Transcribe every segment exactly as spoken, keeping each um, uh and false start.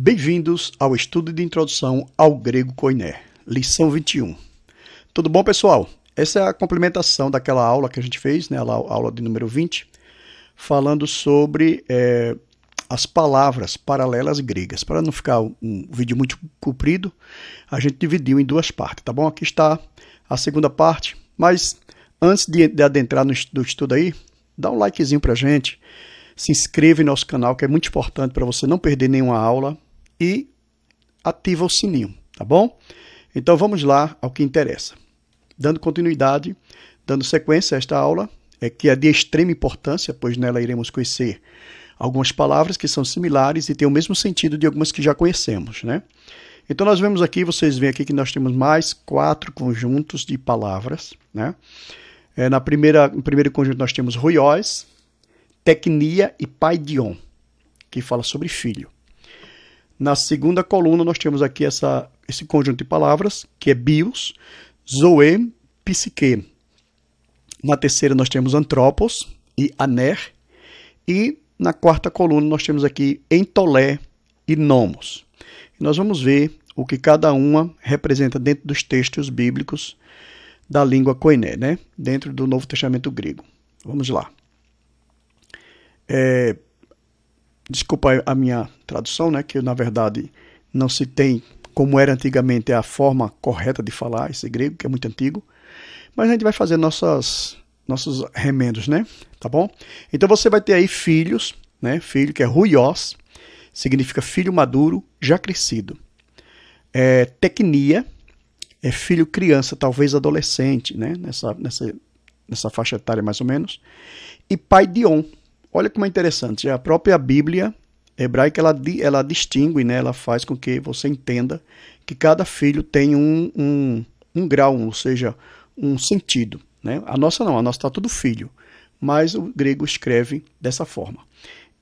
Bem-vindos ao estudo de introdução ao grego Koiné, lição vinte e um. Tudo bom, pessoal? Essa é a complementação daquela aula que a gente fez, né? A aula de número vinte, falando sobre é, as palavras paralelas gregas. Para não ficar um vídeo muito comprido, a gente dividiu em duas partes, tá bom? Aqui está a segunda parte, mas antes de, de adentrar no estudo aí, dá um likezinho pra gente, se inscreva em nosso canal, que é muito importante para você não perder nenhuma aula, e ativa o sininho, tá bom? Então vamos lá ao que interessa. Dando continuidade, dando sequência a esta aula, é que é de extrema importância, pois nela iremos conhecer algumas palavras que são similares e têm o mesmo sentido de algumas que já conhecemos, né? Então nós vemos aqui, vocês veem aqui que nós temos mais quatro conjuntos de palavras, né? É, na primeira, no primeiro conjunto nós temos ruiós, teknía e paidíon, que fala sobre filho. Na segunda coluna, nós temos aqui essa, esse conjunto de palavras, que é bios, zoē, psychē. Na terceira, nós temos ánthrōpos e anēr. E na quarta coluna, nós temos aqui entolē e nómos. E nós vamos ver o que cada uma representa dentro dos textos bíblicos da língua koiné, né? Dentro do Novo Testamento grego. Vamos lá. É... Desculpa a minha tradução, né, que na verdade não se tem, como era antigamente, a forma correta de falar esse grego, que é muito antigo. Mas a gente vai fazer nossas, nossos remendos, né, tá bom? Então você vai ter aí filhos, né, filho que é huiós, significa filho maduro, já crescido. É, teknía, é filho criança, talvez adolescente, né, nessa, nessa, nessa faixa etária mais ou menos. E paidíon. Olha como é interessante, a própria Bíblia hebraica, ela, ela distingue, né? Ela faz com que você entenda que cada filho tem um, um, um grau, ou seja, um sentido, né? A nossa não, a nossa está tudo filho, mas o grego escreve dessa forma.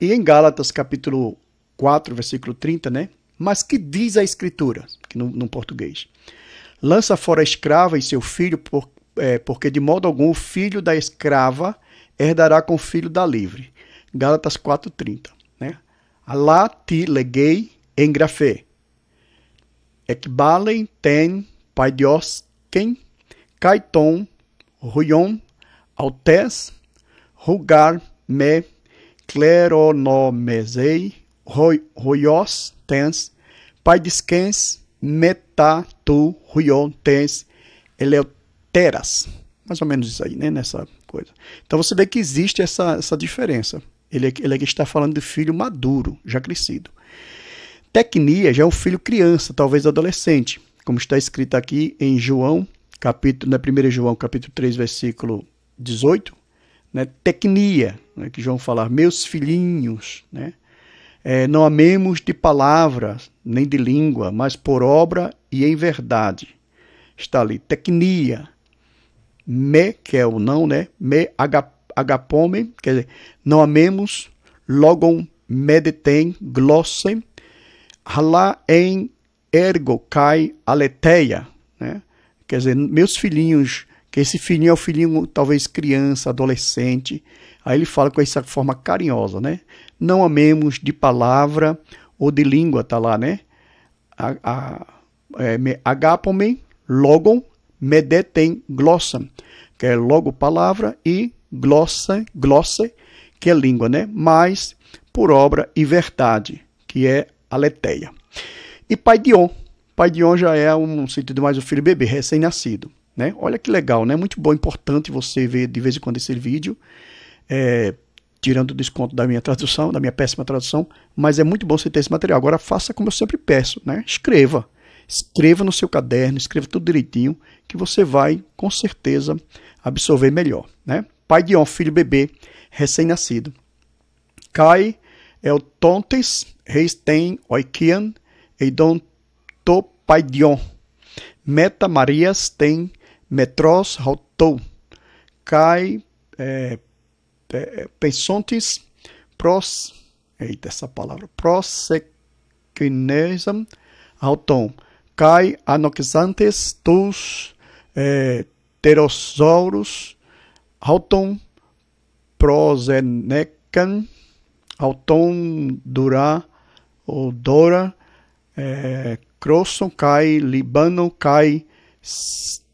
E em Gálatas capítulo quatro, versículo trinta, né? Mas que diz a escritura, que no, no português, lança fora a escrava e seu filho, por, é, porque de modo algum o filho da escrava herdará com o filho da livre. Gálatas quatro, trinta, né? Alá ti legei en grafé. Ekbalen ten paidios ken kaiton ruion altes rugar me cleronomezei ruios tens paidisquens meta tu ruion tens eleuteras. Mais ou menos isso aí, né? Nessa coisa. Então você vê que existe essa, essa diferença. Ele, ele aqui está falando de filho maduro, já crescido. Teknía já é um filho criança, talvez adolescente, como está escrito aqui em João, capítulo, na primeira João, capítulo três, versículo dezoito, né? Teknía, né? Que João fala, meus filhinhos, né? É, não amemos de palavras, nem de língua, mas por obra e em verdade. Está ali, teknía. Me, que é o não, né? Me agapome, quer dizer, não amemos, logon me detém, glossem, halá em ergo cai aleteia, né? Quer dizer, meus filhinhos, que esse filhinho é o filhinho, talvez criança, adolescente, aí ele fala com essa forma carinhosa, né? Não amemos de palavra ou de língua, tá lá, né? A, a, é, me agapome, logon, me detém glossa, que é logo palavra, e glossa, glossa, que é língua, né? Mas por obra e verdade, que é aletheia. E paidíon, paidíon já é um sentido mais o filho bebê, recém-nascido, né? Olha que legal, né? Muito bom, importante você ver de vez em quando esse vídeo, é, tirando o desconto da minha tradução, da minha péssima tradução, mas é muito bom você ter esse material. Agora faça como eu sempre peço, né? Escreva. Escreva no seu caderno, escreva tudo direitinho, que você vai, com certeza, absorver melhor, né? Paidíon, filho bebê, recém-nascido. Kai el tontes, reis tem oikian, eidon to paidíon. Meta marias tem metros rotou. Kai é, é, pensontes pros... Eita, essa palavra. Prosequinesam auton. Cai anoxantes tus eh, pterossauros auton prosenecan auton dura odora é, Crosson Kai, Libano Kai,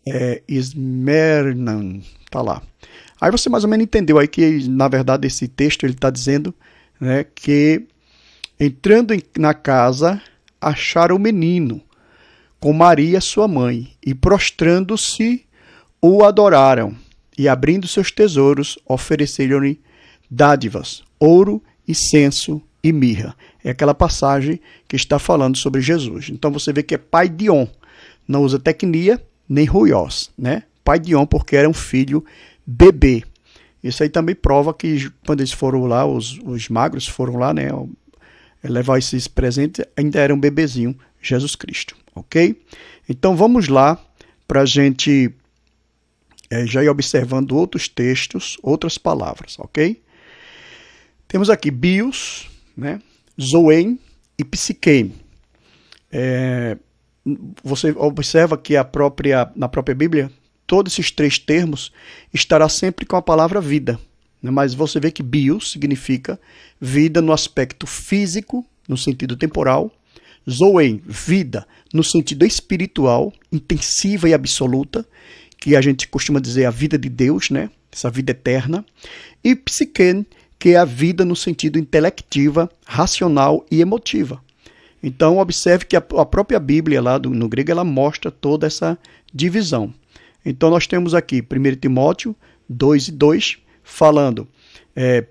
é, Esmernan, tá lá. Aí você mais ou menos entendeu aí que, na verdade, esse texto ele está dizendo, né, que entrando em, na casa, acharam o menino com Maria, sua mãe, e prostrando-se, o adoraram, e abrindo seus tesouros, ofereceram-lhe dádivas, ouro, incenso e mirra. É aquela passagem que está falando sobre Jesus. Então você vê que é paidíon, não usa teknía nem ruiós, né? Paidíon porque era um filho bebê. Isso aí também prova que quando eles foram lá, os, os magros foram lá, né, levar esses presentes, ainda era um bebezinho, Jesus Cristo, ok? Então vamos lá para a gente é, já ir observando outros textos, outras palavras, ok? Temos aqui bios, né, zoen e psychē. É, você observa que a própria, na própria Bíblia, todos esses três termos estará sempre com a palavra vida, né? Mas você vê que bios significa vida no aspecto físico, no sentido temporal, zoē, vida no sentido espiritual, intensiva e absoluta, que a gente costuma dizer a vida de Deus, né? Essa vida eterna, e psychē, que é a vida no sentido intelectiva, racional e emotiva. Então observe que a, a própria Bíblia lá do, no grego ela mostra toda essa divisão. Então, nós temos aqui primeiro Timóteo dois e dois, falando é,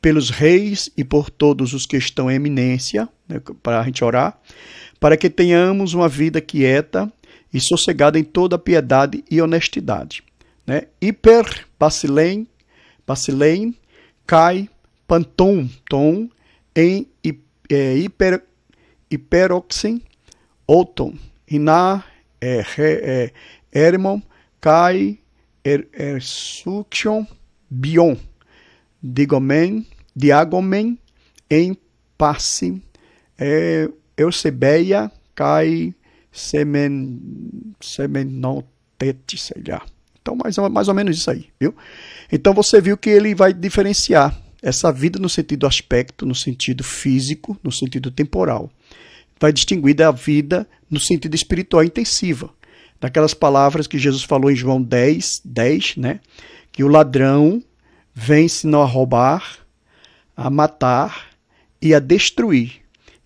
pelos reis e por todos os que estão em eminência, né, para a gente orar, para que tenhamos uma vida quieta e sossegada em toda piedade e honestidade. Né? Hiper, basilein, basilein, kai, panton, tom, em é, hiper, hiperoxen, oton, iná, é, é, hermon, Kai, er, Ersuction, Bion, Digomen, Diagomen, em Passe, é, Eusebeia, Kai, semen, Semenotete, sei lá. Então, mais, mais ou menos isso aí, viu? Então, você viu que ele vai diferenciar essa vida no sentido aspecto, no sentido físico, no sentido temporal. Vai distinguir da vida no sentido espiritual intensiva. Daquelas palavras que Jesus falou em João dez, dez, né? Que o ladrão vem senão a roubar, a matar e a destruir.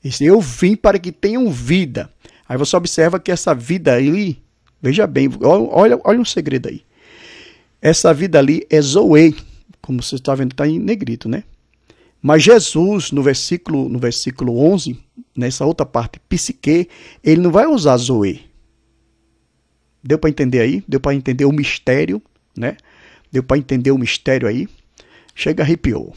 Disse, eu vim para que tenham vida. Aí você observa que essa vida ali, veja bem, olha, olha um segredo aí. Essa vida ali é zoē, como você está vendo, está em negrito, né? Mas Jesus, no versículo, no versículo onze, nessa outra parte, psychē, ele não vai usar zoē. Deu para entender aí? Deu para entender o mistério, né? Deu para entender o mistério aí? Chega, arrepiou.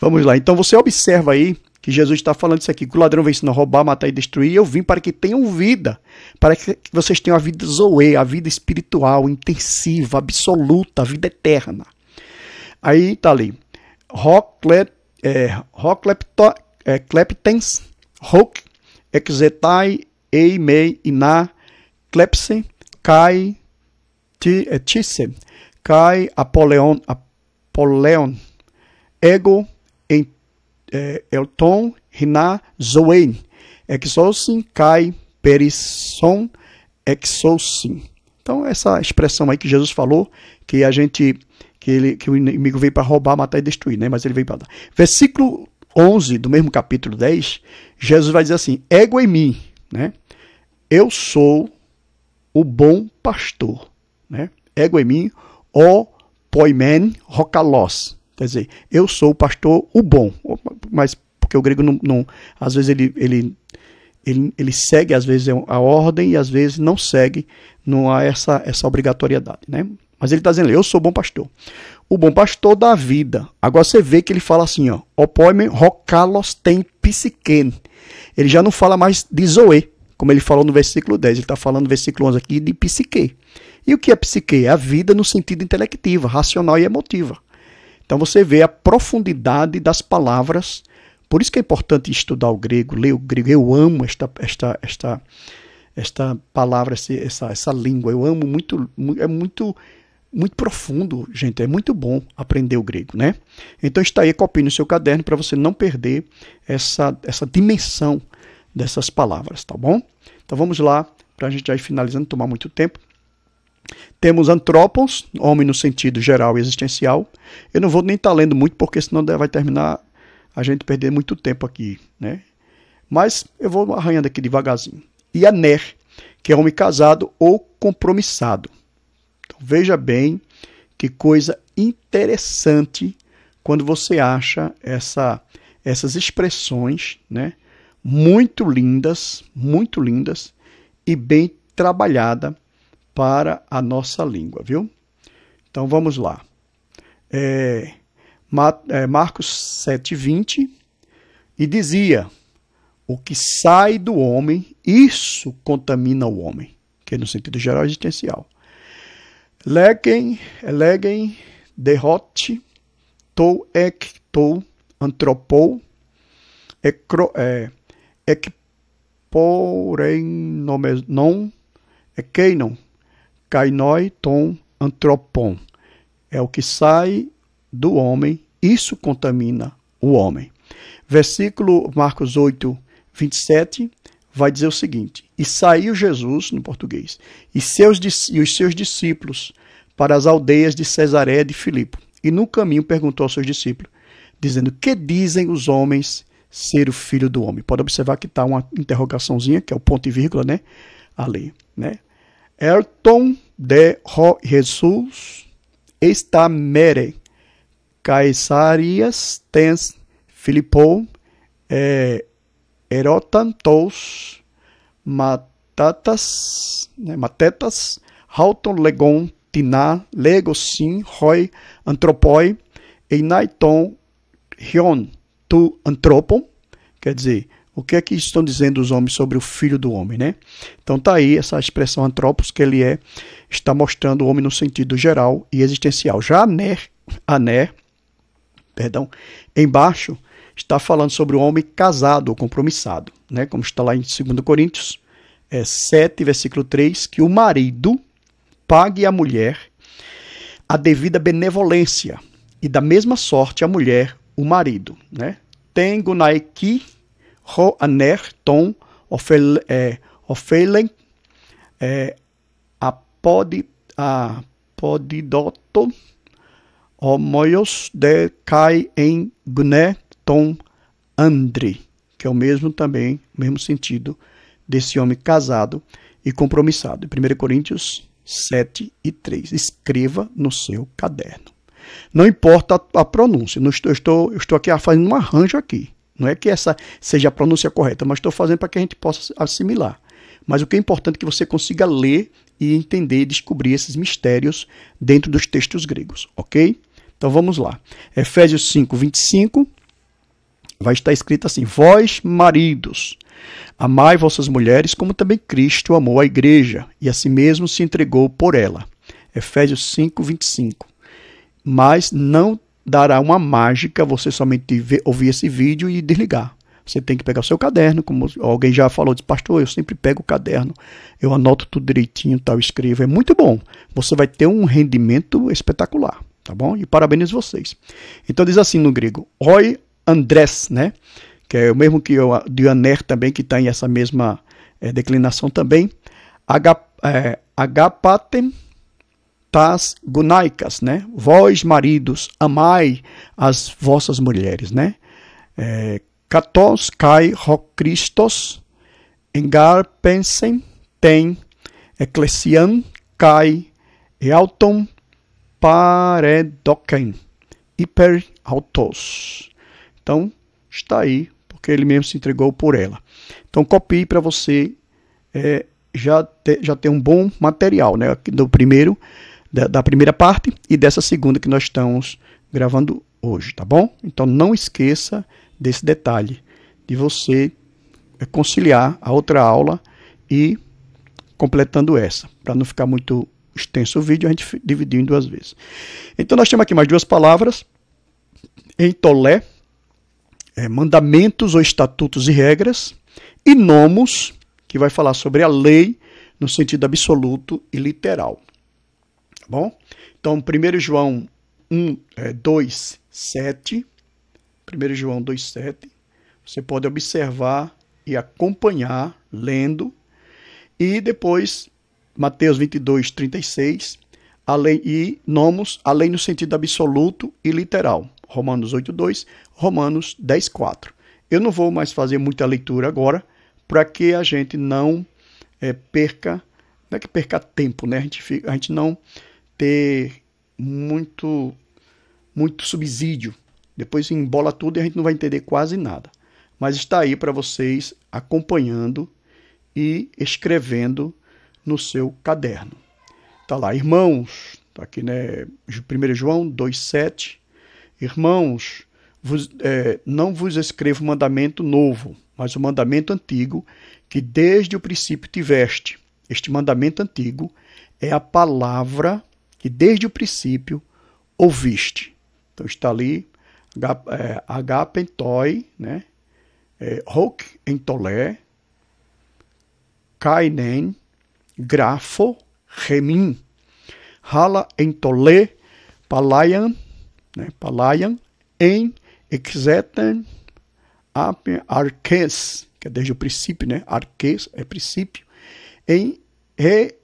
Vamos lá. Então você observa aí que Jesus está falando isso aqui. Que o ladrão vem ensinar a roubar, matar e destruir. Eu vim para que tenham vida. Para que vocês tenham a vida zoē, a vida espiritual, intensiva, absoluta, a vida eterna. Aí está ali. Rocleptens, Roc, Exetai, Eimei, Iná, Clepsen, Kai, Thyssen, Kai, Apoleon, Apoleon, Ego, Elton, Riná, Zoen, Exousin, Kai, Perisson, Exousin. Então, essa expressão aí que Jesus falou, que a gente, que, ele, que o inimigo veio para roubar, matar e destruir, né? Mas ele veio para dar. Versículo onze, do mesmo capítulo dez, Jesus vai dizer assim, ego em mim, né? Eu sou o bom pastor, né? Ego em mim, o poimen rocalos. Quer dizer, eu sou o pastor, o bom. Mas porque o grego não, não às vezes ele, ele, ele, ele segue, às vezes a ordem e às vezes não segue, não há essa, essa obrigatoriedade, né? Mas ele está dizendo, eu sou o bom pastor. O bom pastor da vida. Agora você vê que ele fala assim, ó, o poimen rocalos tem psychē. Ele já não fala mais de zoē. Como ele falou no versículo dez, ele está falando no versículo onze aqui de psychē. E o que é psychē? É a vida no sentido intelectiva, racional e emotiva. Então você vê a profundidade das palavras. Por isso que é importante estudar o grego, ler o grego. Eu amo esta, esta, esta, esta palavra, essa, essa língua. Eu amo muito, é muito, muito profundo, gente. É muito bom aprender o grego, né? Então está aí, copie no seu caderno para você não perder essa, essa dimensão dessas palavras, tá bom? Então vamos lá, para a gente já ir finalizando, não tomar muito tempo. Temos antrópos, homem no sentido geral e existencial. Eu não vou nem estar lendo muito, porque senão vai terminar a gente perder muito tempo aqui, né? Mas eu vou arranhando aqui devagarzinho. E anēr, que é homem casado ou compromissado. Então, veja bem que coisa interessante quando você acha essa, essas expressões, né? Muito lindas, muito lindas e bem trabalhada para a nossa língua, viu? Então vamos lá. É, Marcos sete, vinte, e dizia: o que sai do homem, isso contamina o homem, que é no sentido geral existencial. Legem, legem, derrote, tou, ek, tou, antropou, ekro, é, ek, porém, nome, non, ekeinon, kainoi, ton, antropon. É o que sai do homem, isso contamina o homem. Versículo Marcos oito, vinte e sete vai dizer o seguinte: e saiu Jesus, no português, e, seus, e os seus discípulos para as aldeias de Cesaréia de Filipe. E no caminho perguntou aos seus discípulos, dizendo: que dizem os homens ser o filho do homem? Pode observar que está uma interrogaçãozinha, que é o ponto e vírgula, né? Ali, né? Erton de Jesus está mere Caesarias tens Filipou é, erotantos matatas, né, matetas hauton legon tiná legosin roi antropoi einaiton rion tu antropon. Quer dizer, o que é que estão dizendo os homens sobre o filho do homem, né? Então tá aí essa expressão antropos, que ele é, está mostrando o homem no sentido geral e existencial. Já aner, aner, perdão, embaixo está falando sobre o homem casado ou compromissado, né? Como está lá em dois Coríntios é, sete, versículo três, que o marido pague à mulher a devida benevolência, e da mesma sorte a mulher o marido, né? Tengo naiki ro aner ton ofelen apodidoto homoios de kai em guné Tom André, que é o mesmo também, mesmo sentido desse homem casado e compromissado. primeiro Coríntios sete e três. Escreva no seu caderno. Não importa a, a pronúncia. Não estou, eu, estou, eu estou aqui fazendo um arranjo aqui. Não é que essa seja a pronúncia correta, mas estou fazendo para que a gente possa assimilar. Mas o que é importante é que você consiga ler e entender e descobrir esses mistérios dentro dos textos gregos, ok? Então vamos lá. Efésios cinco, vinte e cinco. Vai estar escrito assim: vós, maridos, amai vossas mulheres, como também Cristo amou a igreja, e a si mesmo se entregou por ela. Efésios cinco, vinte e cinco. Mas não dará uma mágica você somente ver, ouvir esse vídeo e desligar. Você tem que pegar o seu caderno, como alguém já falou, disse: pastor, eu sempre pego o caderno, eu anoto tudo direitinho, tal, escrevo. É muito bom, você vai ter um rendimento espetacular, tá bom? E parabéns vocês. Então diz assim no grego, oi, Andrés, né? Que é o mesmo que o de aner também, que está em essa mesma é, declinação também. Agapatem tas gunaicas, né? Vós, maridos, amai as vossas mulheres, né? Katos kai rocristos engarpensem tem ecclesian kai eauton paredoken hiper autos. Então, está aí, porque ele mesmo se entregou por ela. Então, copie para você é, já, ter, já ter um bom material, né? Do primeiro, da, da primeira parte e dessa segunda que nós estamos gravando hoje, tá bom? Então, não esqueça desse detalhe, de você conciliar a outra aula e completando essa, para não ficar muito extenso o vídeo, a gente dividiu em duas vezes. Então, nós temos aqui mais duas palavras, entolē, É, mandamentos ou estatutos e regras, e nómos, que vai falar sobre a lei no sentido absoluto e literal. Tá bom? Então, primeiro João um, dois, sete. primeiro João dois, sete. Você pode observar e acompanhar lendo. E depois, Mateus vinte e dois, trinta e seis, a lei, e nómos, a lei no sentido absoluto e literal. Romanos oito, dois, Romanos dez, quatro. Eu não vou mais fazer muita leitura agora, para que a gente não é, perca, não é que perca tempo, né? A gente, fica, a gente não ter muito, muito subsídio. Depois embola tudo e a gente não vai entender quase nada. Mas está aí para vocês acompanhando e escrevendo no seu caderno. Está lá, irmãos, está aqui, né? primeiro João dois, sete. Irmãos, vos, é, não vos escrevo mandamento novo, mas o mandamento antigo que desde o princípio tiveste. Este mandamento antigo é a palavra que desde o princípio ouviste. Então está ali, agapentoi, né? É, hoc entolé, kainen, grafo, remin, hala entolé, palaian, né? Palaian, en, exetem, arques, que é desde o princípio, né? Arques é princípio, em re,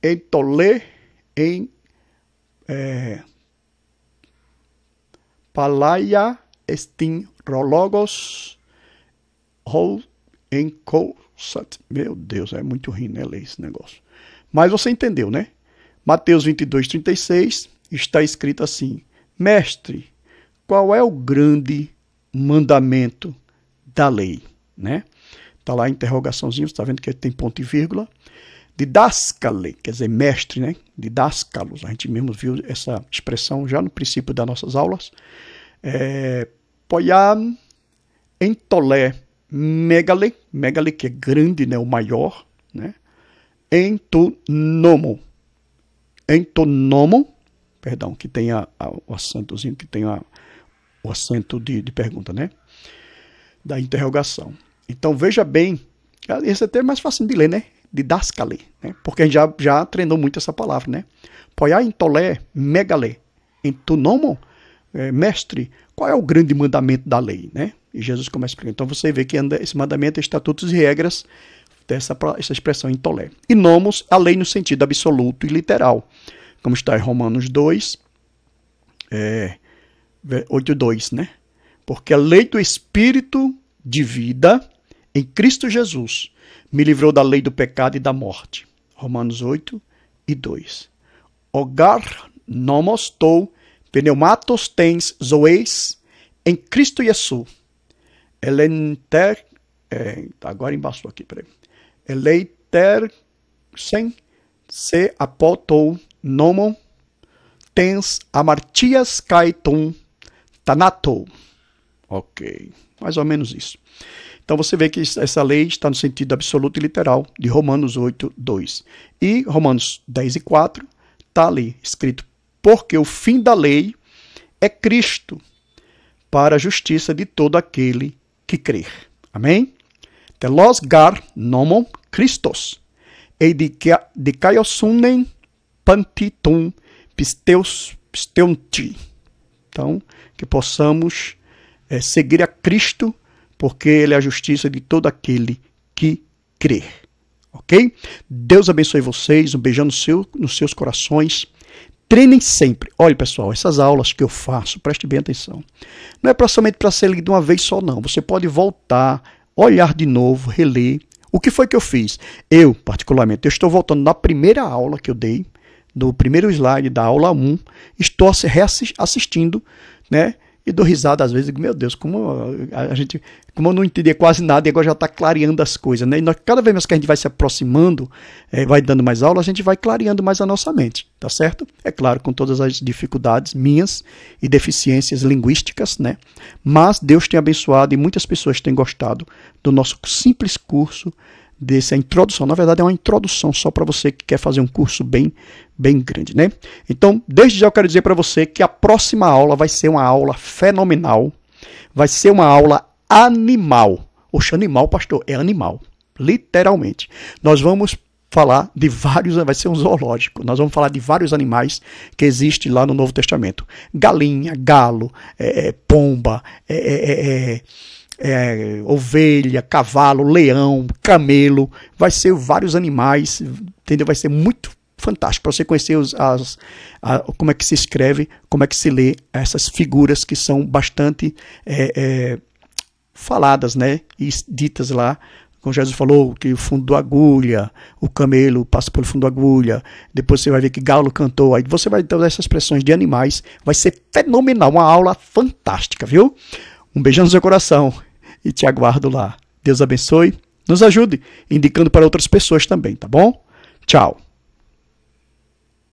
entolé, em é, palaia, estin, rologos, Hol em Kousat. Meu Deus, é muito ruim, né, ler esse negócio. Mas você entendeu, né? Mateus vinte e dois, trinta e seis está escrito assim: Mestre, qual é o grande mandamento da lei? Né? Está lá a interrogaçãozinha, você está vendo que tem ponto e vírgula. Didáscale, quer dizer, mestre, né? Didáscalos. A gente mesmo viu essa expressão já no princípio das nossas aulas. É, Poiam entolé. Megale, megale que é grande, né, o maior, né? Entonômo, entonômo, perdão, que tem a, a, o acentozinho, que tem a, o acento de, de pergunta, né? Da interrogação. Então veja bem, esse é até mais fácil de ler, né? Didáscale, né? Porque a gente já, já treinou muito essa palavra, né? Poiá entolé, megale, entonômo, é, mestre, qual é o grande mandamento da lei, né? E Jesus começa a explicar. Então você vê que esse mandamento é estatutos e regras dessa essa expressão entolé. E nómos, a lei no sentido absoluto e literal. Como está em Romanos dois, oito, dois, né? Porque a lei do Espírito de vida em Cristo Jesus me livrou da lei do pecado e da morte. Romanos oito e dois. Hogar nómos tou pneumatos tens zoeis em Cristo Jesus. Eleiter, é, agora embaixo aqui, peraí. Eleiter sem se apotou nomon tens amartias kaiton tanatou. Ok, mais ou menos isso. Então você vê que essa lei está no sentido absoluto e literal de Romanos oito, dois. E Romanos dez e quatro está ali escrito, porque o fim da lei é Cristo, para a justiça de todo aquele que crer. Amém? Telos gar nomon Christos, e de caiosunen pantitum pisteus pisteunti. Então, que possamos é, seguir a Cristo, porque Ele é a justiça de todo aquele que crer. Ok? Deus abençoe vocês, um beijão no seu, nos seus corações. Treinem sempre. Olha, pessoal, essas aulas que eu faço, preste bem atenção. Não é somente para ser lido de uma vez só, não. Você pode voltar, olhar de novo, reler. O que foi que eu fiz? Eu, particularmente, eu estou voltando na primeira aula que eu dei, do primeiro slide da aula um, estou reassistindo, né? E dou risada às vezes, digo, meu Deus, como a gente, como eu não entendia quase nada e agora já está clareando as coisas, né? E nós, cada vez mais que a gente vai se aproximando, é, vai dando mais aula, a gente vai clareando mais a nossa mente, tá certo? É claro, com todas as dificuldades minhas e deficiências linguísticas, né? Mas Deus tem abençoado e muitas pessoas têm gostado do nosso simples curso, dessa introdução. Na verdade, é uma introdução só para você que quer fazer um curso bem, bem grande, né? Então, desde já eu quero dizer para você que a próxima aula vai ser uma aula fenomenal, vai ser uma aula animal. Oxe, animal, pastor, é animal, literalmente. Nós vamos falar de vários, vai ser um zoológico, nós vamos falar de vários animais que existem lá no Novo Testamento. Galinha, galo, é, pomba, é... é, é é, ovelha, cavalo, leão, camelo, vai ser vários animais, entendeu? Vai ser muito fantástico para você conhecer os, as, a, como é que se escreve, como é que se lê essas figuras que são bastante é, é, faladas, né? E ditas lá. Como Jesus falou, que o fundo da agulha, o camelo passa pelo fundo da agulha, depois você vai ver que galo cantou, aí você vai ter essas expressões de animais, vai ser fenomenal, uma aula fantástica, viu? Um beijão no seu coração e te aguardo lá. Deus abençoe, nos ajude, indicando para outras pessoas também, tá bom? Tchau!